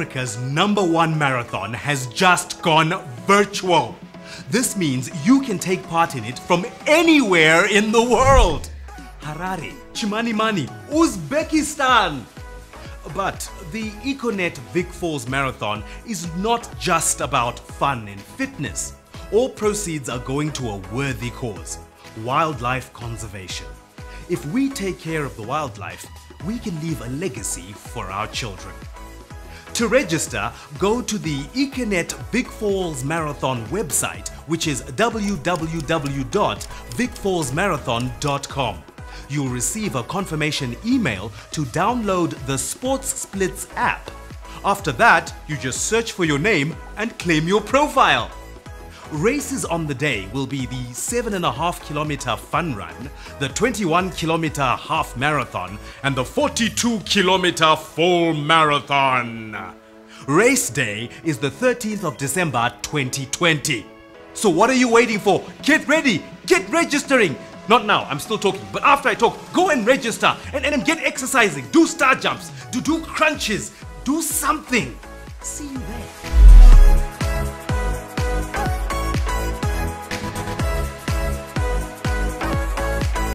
Africa's #1 marathon has just gone virtual. This means you can take part in it from anywhere in the world. Harare, Chimanimani, Uzbekistan. But the Econet Vic Falls Marathon is not just about fun and fitness. All proceeds are going to a worthy cause: wildlife conservation. If we take care of the wildlife, we can leave a legacy for our children. To register, go to the Econet Vic Falls Marathon website, which is www.vicfallsmarathon.com. You'll receive a confirmation email to download the Sports Splits app. After that, you just search for your name and claim your profile. Races on the day will be the 7.5 kilometer fun run, the 21 kilometer half marathon, and the 42 kilometer full marathon. Race day is the 13th of December 2020. So what are you waiting for? Get ready, get registering. Not now, I'm still talking, but after I talk, go and register and get exercising. Do star jumps, do crunches, do something. See you